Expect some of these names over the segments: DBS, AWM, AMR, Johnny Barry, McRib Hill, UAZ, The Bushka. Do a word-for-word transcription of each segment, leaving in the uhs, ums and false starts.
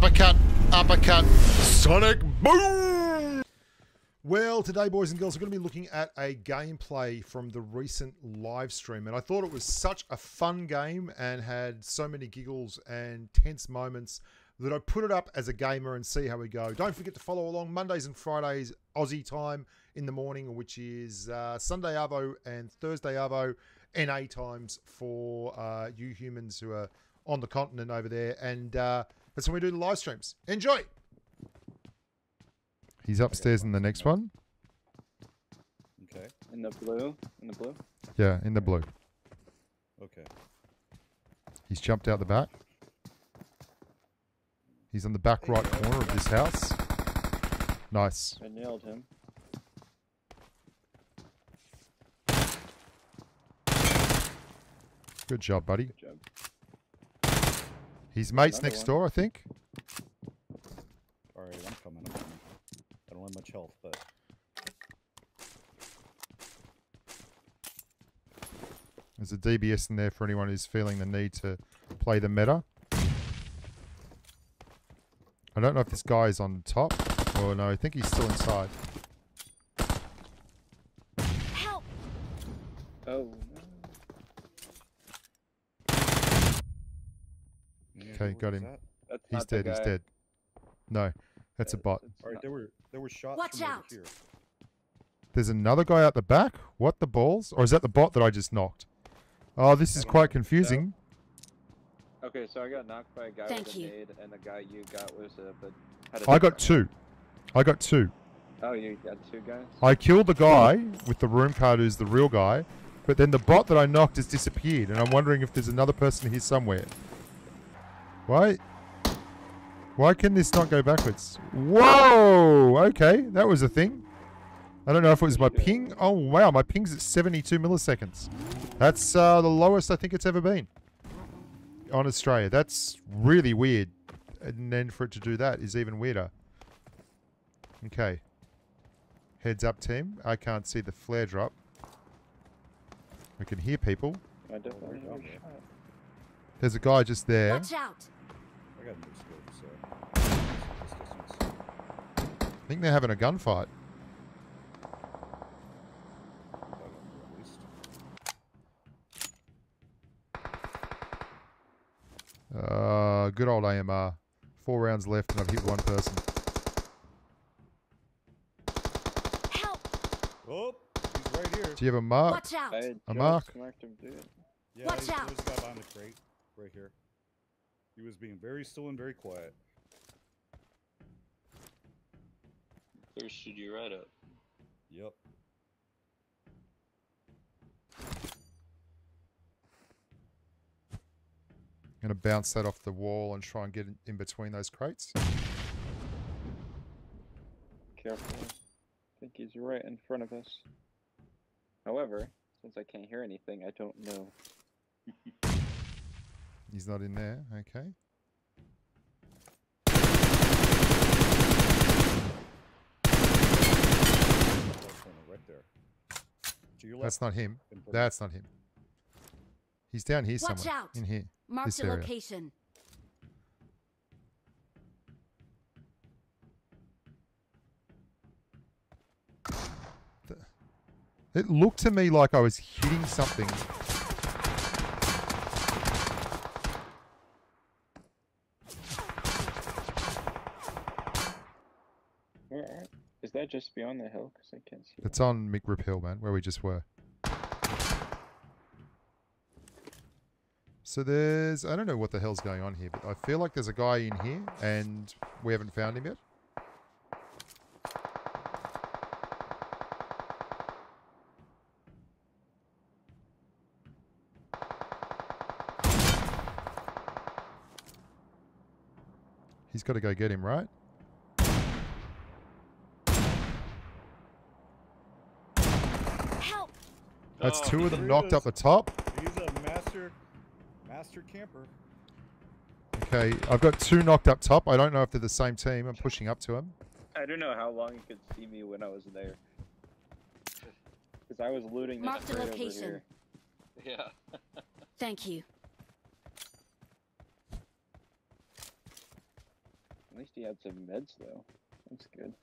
uppercut, uppercut, sonic boom! Well, today, boys and girls, we're going to be looking at a gameplay from the recent live stream, and I thought it was such a fun game and had so many giggles and tense moments that I put it up as a gamer and see how we go. Don't forget to follow along Mondays and Fridays Aussie time in the morning, which is uh, Sunday Arvo and Thursday Arvo N A times for uh, you humans who are on the continent over there. And uh, that's when we do the live streams. Enjoy. He's upstairs in the next one. Okay. In the blue? In the blue? Yeah, in the blue. Okay. He's jumped out the back. He's on the back right corner of this house. Nice. I nailed him. Good job, buddy. Good job. His mate's Another next one. door, I think. Alright, I'm coming. I'm coming. I don't have much health, but... There's a D B S in there for anyone who's feeling the need to play the meta. I don't know if this guy is on top. Oh no, I think he's still inside. Help! Oh. Okay, got him. That? He's dead. He's dead. No, that's yeah, a bot. All right, there were there were shots. Watch out! Here. There's another guy out the back. What the balls? Or is that the bot that I just knocked? Oh, this is quite confusing. No. Okay, so I got knocked by a guy Thank with a nade, and the guy you got was a. But how did I got two. I got two. Oh, you got two guys. I killed the guy with the room card, who's the real guy, but then the bot that I knocked has disappeared, and I'm wondering if there's another person here somewhere. Why? Why can this not go backwards? Whoa! Okay, that was a thing. I don't know if it was my ping. Oh wow, my ping's at seventy-two milliseconds. That's uh, the lowest I think it's ever been on Australia. That's really weird. And then for it to do that is even weirder. Okay. Heads up, team. I can't see the flare drop. I can hear people. I don't know. There's a guy just there. Watch out. I got no scope, so I think they're having a gunfight. Uh, good old A M R. Four rounds left, and I've hit one person. Help! Oh, he's right here. Do you have a mark? Watch out! A mark. Yeah, Watch there's, out! There's a guy behind the crate. Right here. He was being very still and very quiet. Thirsted you right up. Yep. I'm gonna bounce that off the wall and try and get in between those crates. Careful. I think he's right in front of us. However, since I can't hear anything, I don't know. He's not in there, okay. That's not him. That's not him. He's down here somewhere. Watch out. In here. Mark the location. It looked to me like I was hitting something. Is that just beyond the hill? Because I can't see. It's on McRib Hill, man, where we just were. So there's... I don't know what the hell's going on here, but I feel like there's a guy in here, and we haven't found him yet. He's got to go get him, right? That's oh, two of them knocked up the top. He's a master, master camper. Okay, I've got two knocked up top. I don't know if they're the same team. I'm pushing up to him. I don't know how long you could see me when I was there. Because I was looting this crate over here. Yeah. Thank you. At least he had some meds, though. That's good.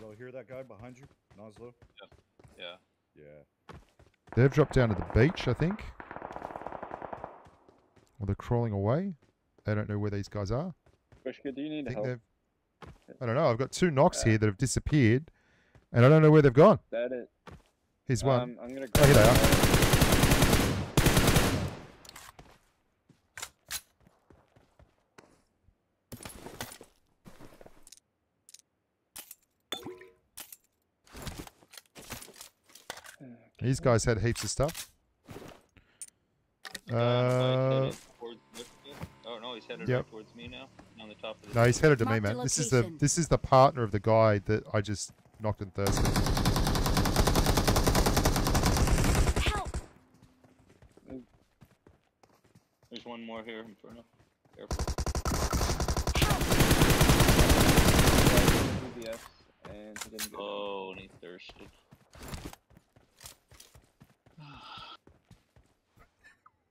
Y'all hear that guy behind you, Noslo? Yeah. Yeah. Yeah. They've dropped down to the beach, I think. Well, they're crawling away. I don't know where these guys are. Bushka, do you need I help? I don't know. I've got two knocks uh, here that have disappeared, and I don't know where they've gone. That is. Here's um, one. I'm gonna oh, here they are. These guys had heaps of stuff. Uh, uh, oh no, he's headed yep. right towards me now. On the top of the no, he's headed to me, man. This is the this is the partner of the guy that I just knocked in Thursday. Help! There's one more here in front of. Careful. Help! And he didn't oh, and he thirsted.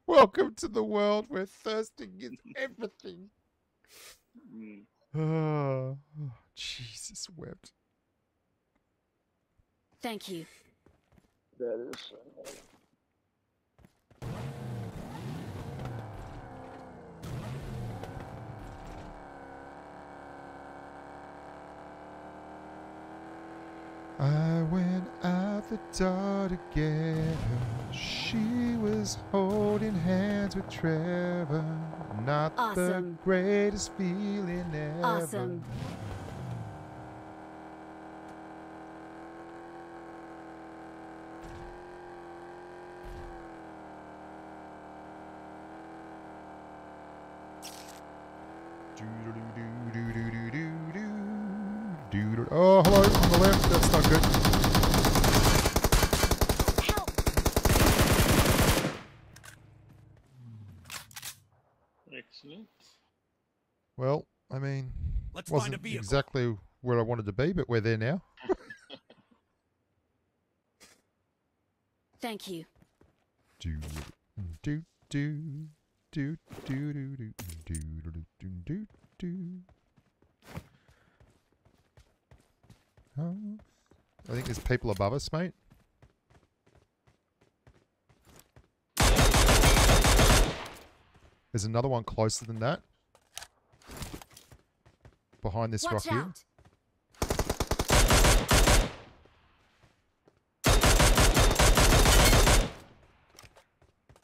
Welcome to the world where thirsting is everything. Oh, Jesus wept. Thank you. That is. I went out the door to get her. She was holding hands with Trevor. Not awesome. The greatest feeling ever. Awesome. Oh, hello, on the left, that's not good. Help. Excellent. Well, I mean, Let's wasn't find a exactly where I wanted to be, but we're there now. Thank you. Do do do do do do do do do do do. Oh, I think there's people above us, mate. There's another one closer than that. Behind this rock here.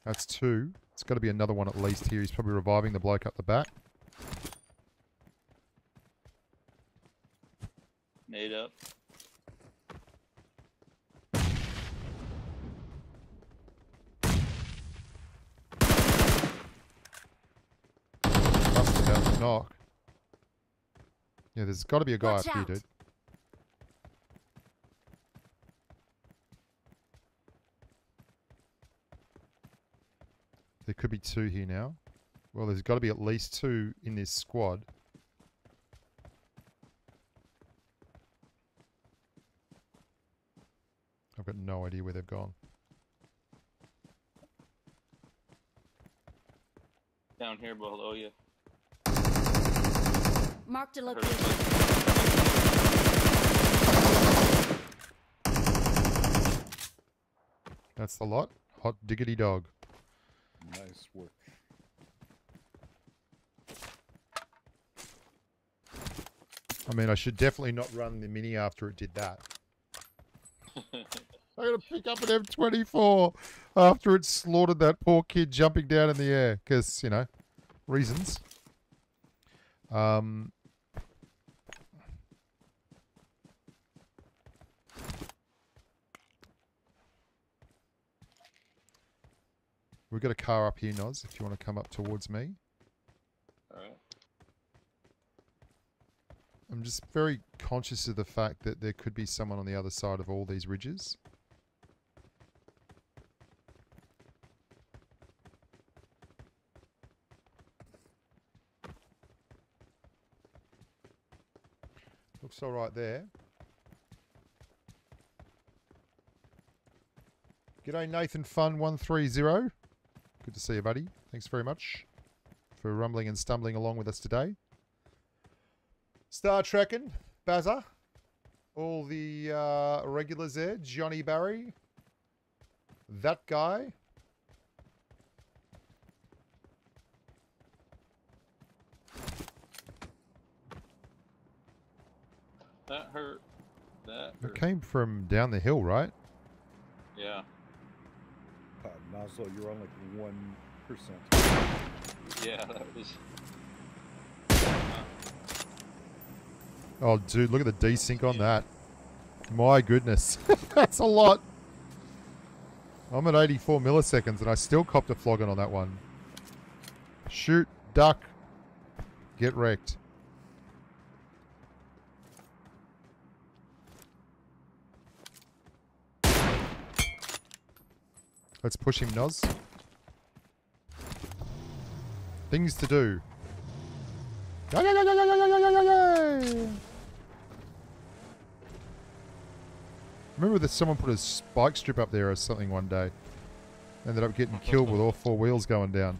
That's two. It's got to be another one at least here. He's probably reviving the bloke up the back. Nade up. Busted knock. Yeah, there's got to be a guy Watch up out. Here, dude. There could be two here now. Well, there's got to be at least two in this squad. I've got no idea where they've gone. Down here below you. Mark the location. That's the lot. Hot diggity dog. Nice work. I mean, I should definitely not run the mini after it did that. I'm going to pick up an M twenty-four after it slaughtered that poor kid jumping down in the air. Because, you know, reasons. Um, we've got a car up here, Noz, if you want to come up towards me. Alright. I'm just very conscious of the fact that there could be someone on the other side of all these ridges. Looks all right there. G'day Nathan Fun one three zero. Good to see you, buddy. Thanks very much for rumbling and stumbling along with us today. Star Trekking, Bazza, all the uh, regulars there, Johnny Barry, that guy. That hurt. That hurt. It came from down the hill, right? Yeah. Uh, Nozzle, you're on like one percent. Yeah, that was. Uh, oh, dude, look at the desync on that. My goodness, that's a lot. I'm at eighty-four milliseconds, and I still copped a flogging on that one. Shoot, duck, get wrecked. Let's push him, Noz. Things to do. Yay, yay, yay, yay, yay, yay, yay, yay. Remember that someone put a spike strip up there or something one day. Ended up getting killed with all four wheels going down.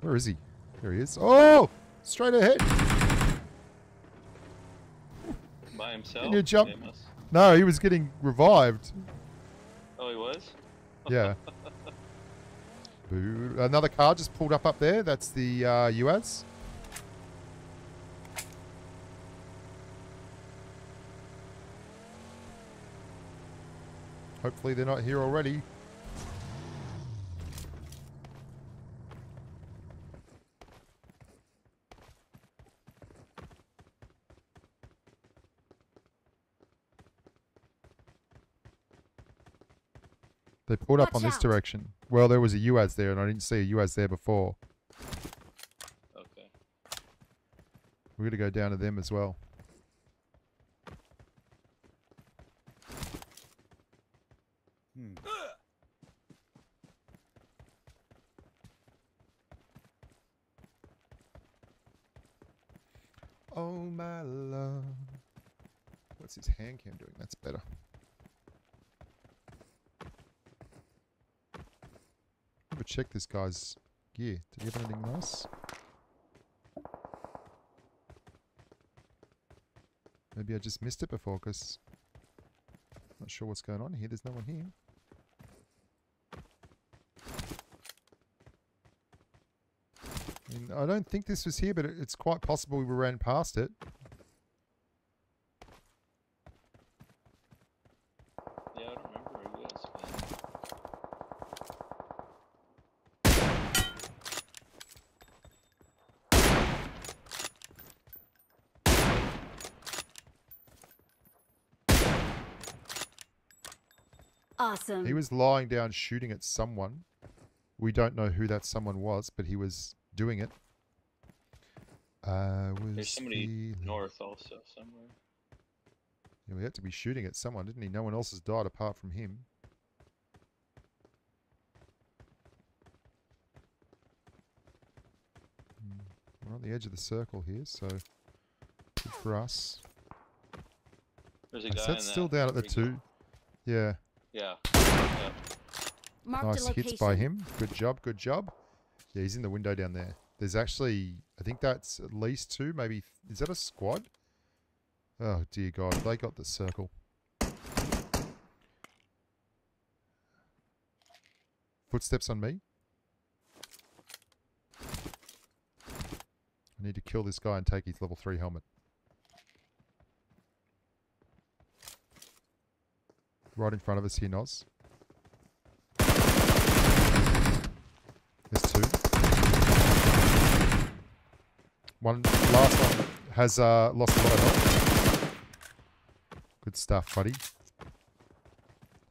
Where is he? There he is. Oh! Straight ahead! By himself? Can you jump? No, he was getting revived. Oh, he was? Yeah. Another car just pulled up up there. That's the uh, U A Z. Hopefully they're not here already. They pulled up on this direction. Well, there was a U A Z there, and I didn't see a U A Z there before. Okay. We're going to go down to them as well. Hmm. Oh, my love. What's his hand cam doing? That's better. Check this guy's gear. Did he have anything nice? Maybe I just missed it before because I'm not sure what's going on here. There's no one here. I mean, I don't think this was here, but it, it's quite possible we ran past it. Awesome. He was lying down shooting at someone. We don't know who that someone was, but he was doing it. Uh, was There's somebody the... north also somewhere. Yeah, we had to be shooting at someone, didn't he? No one else has died apart from him. We're on the edge of the circle here, so good for us. There's a guy. That's still down at the two. Yeah. Yeah. yeah. Nice hits by him. Good job, good job. Yeah, he's in the window down there. There's actually, I think that's at least two, maybe. Is that a squad? Oh, dear God. They got the circle. Footsteps on me. I need to kill this guy and take his level three helmet. Right in front of us here, Noz. There's two. One, last one has uh, lost a lot of health. Good stuff, buddy.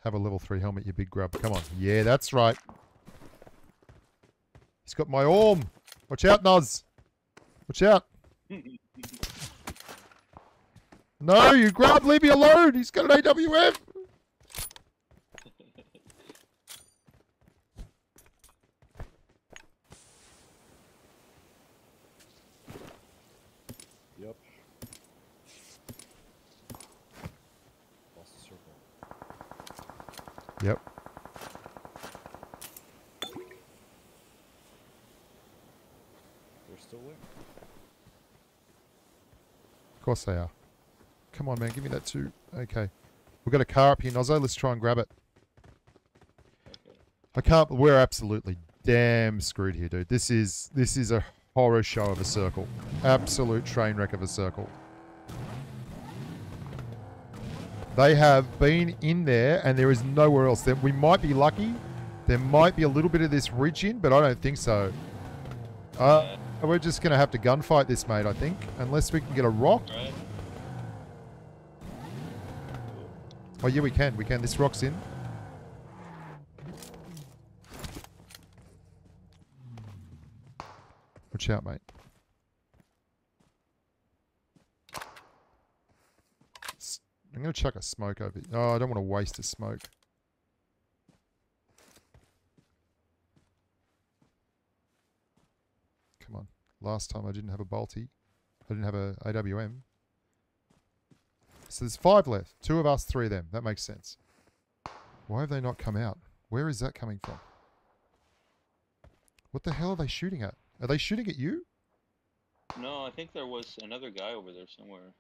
Have a level three helmet, you big grub. Come on. Yeah, that's right. He's got my orm. Watch out, Noz. Watch out. No, you grub. Leave me alone. He's got an A W M. Yep. still there. Of course they are. Come on, man. Give me that too. Okay. We've got a car up here, Nozzo. Let's try and grab it. I can't... We're absolutely damn screwed here, dude. This is... This is a horror show of a circle. Absolute train wreck of a circle. They have been in there, and there is nowhere else. We might be lucky. There might be a little bit of this ridge in, but I don't think so. Uh, we're just going to have to gunfight this, mate, I think. Unless we can get a rock. Oh, yeah, we can. We can. This rock's in. Watch out, mate. I'm going to chuck a smoke over here. Oh, I don't want to waste a smoke. Come on. Last time I didn't have a Balti. I didn't have a A W M. So there's five left. Two of us, three of them. That makes sense. Why have they not come out? Where is that coming from? What the hell are they shooting at? Are they shooting at you? No, I think there was another guy over there somewhere.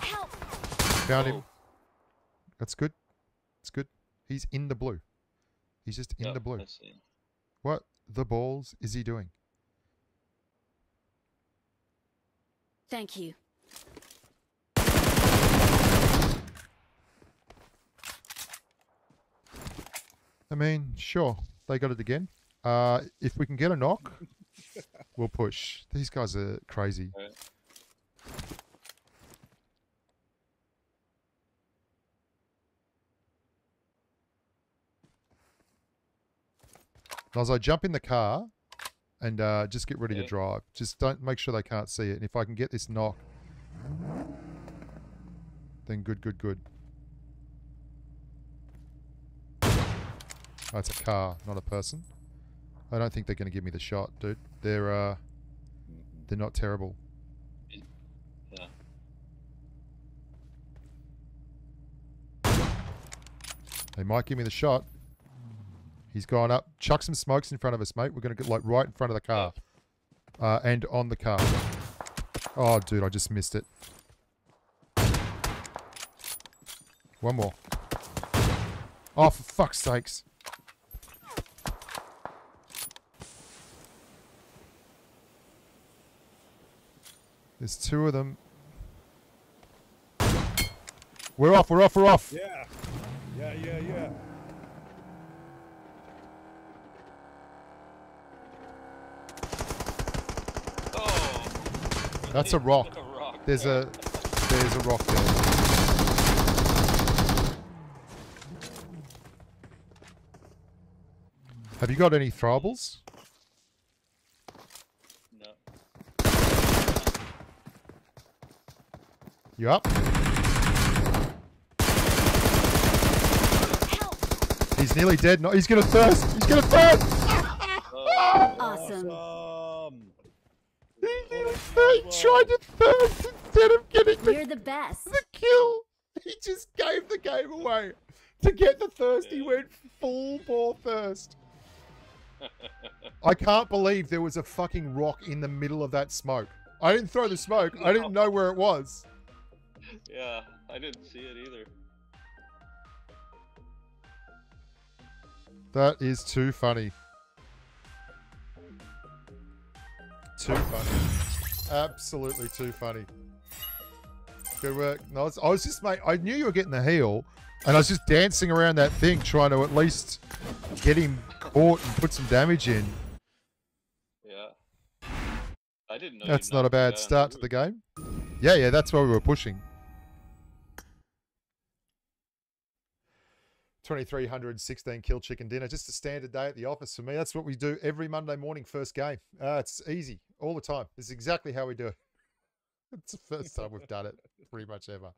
Help. Found him. That's good. That's good. He's in the blue. He's just in oh, the blue. I see. What the balls is he doing? Thank you. I mean, sure, they got it again. Uh, if we can get a knock, we'll push. These guys are crazy. All right. As I jump in the car and uh, just get ready yeah. to drive. Just don't make sure they can't see it. And if I can get this knock, then good, good, good. Oh, it's a car, not a person. I don't think they're going to give me the shot, dude. They're uh, they're not terrible. Yeah. They might give me the shot. He's gone up. Chuck some smokes in front of us, mate. We're going to get like right in front of the car, uh, and on the car. Oh, dude, I just missed it. One more. Oh, for fuck's sakes! There's two of them. We're off, we're off, we're off! Yeah, yeah, yeah, yeah. Oh! That's a rock. Like a rock. There's yeah. a... There's a rock there. Have you got any throwables? You up? Help. He's nearly dead. No, he's gonna thirst. He's gonna thirst. Oh, awesome. awesome. He, he tried to thirst instead of getting the, You're the, best. the kill. He just gave the game away to get the thirst. He went full bore thirst. I can't believe there was a fucking rock in the middle of that smoke. I didn't throw the smoke. I didn't know where it was. Yeah, I didn't see it either. That is too funny. Too funny. Absolutely too funny. Good work. No, I, was, I was just, mate, I knew you were getting the heel, and I was just dancing around that thing, trying to at least get him caught and put some damage in. Yeah. I didn't know. That's not a bad start to the game. Yeah, yeah, that's why we were pushing. twenty-three hundred sixteen kill chicken dinner. Just a standard day at the office for me. That's what we do every Monday morning, first game. Uh, it's easy all the time. It's exactly how we do it. It's the first time we've done it pretty much ever.